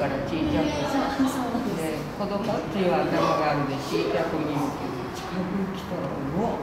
から小さくさ、で子供っていう頭があるで小さく見るけど、近くに来たらうわっ。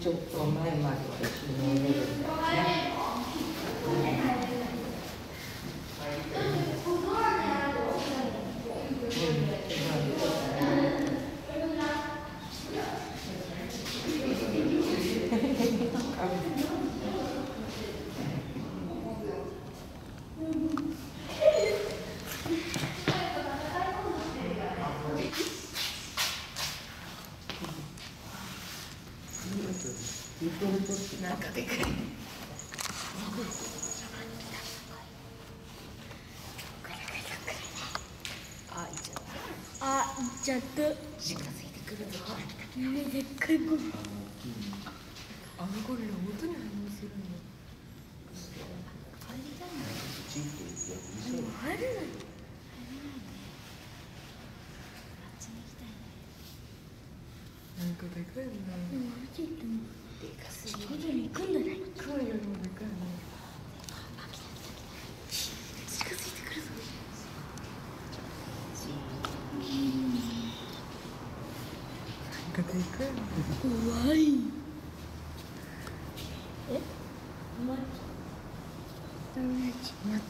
ちょっと前までは一緒に寝るんだね。怖い。え？マッ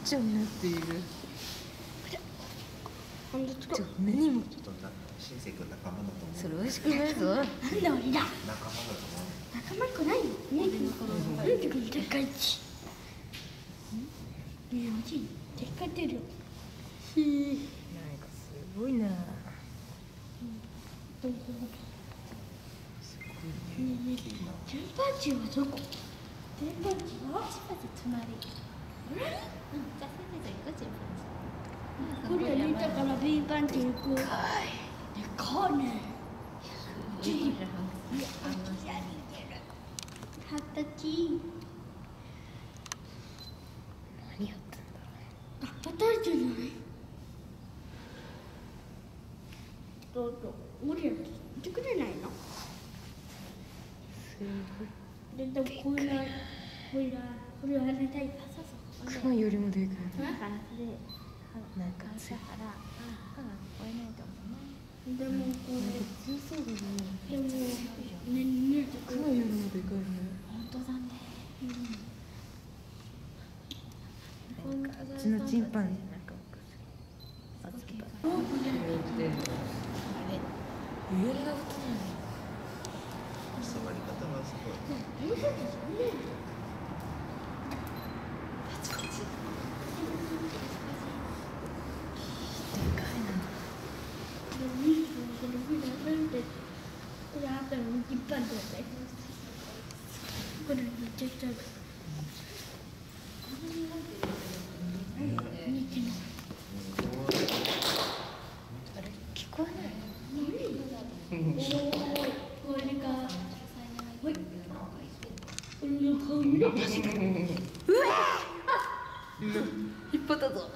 チョになっている。ちょっと何も。しんせい君仲間だと思う。それ美味しくないぞ。なんだ俺だ。仲間だと思う。仲間っこないよ。なんでこれでっかいち。ねえおじいでっかいてるよ。なんかすごいな。ねえねえ、チンパンジーはどこ？チンパンジーは？チンパンジー隣。え？うん、じゃあ先生と行こう、チンパンジー。これ見たからビーパンジー行こう。でかいね。ジーラン。いや、あのやりてる。20歳。何やってんだろうね。あ、働いてるんじゃない？どうぞ、俺ら来てくれないの？でもこれはこれは離れたい。熊よりもでかい。なんか朝から追えないと思う。でもこれ強そうだね。でもね熊よりもでかいね。本当だね。うちのチンパンジーなんかおかしい。触り方がすごい。あれ聞こえない。うわ引っ張ったぞ。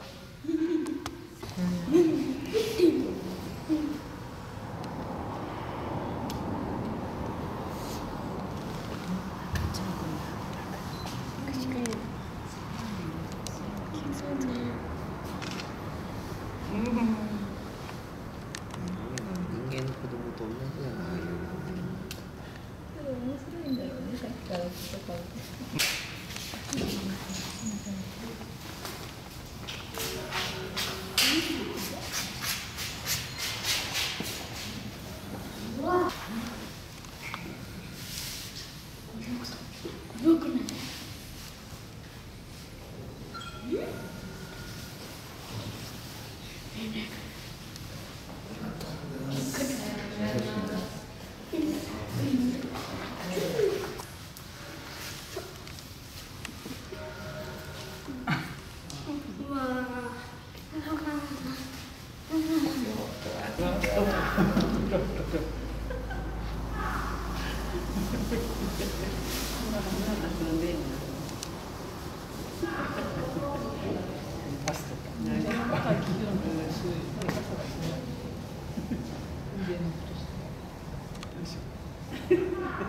よ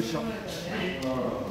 いしょ。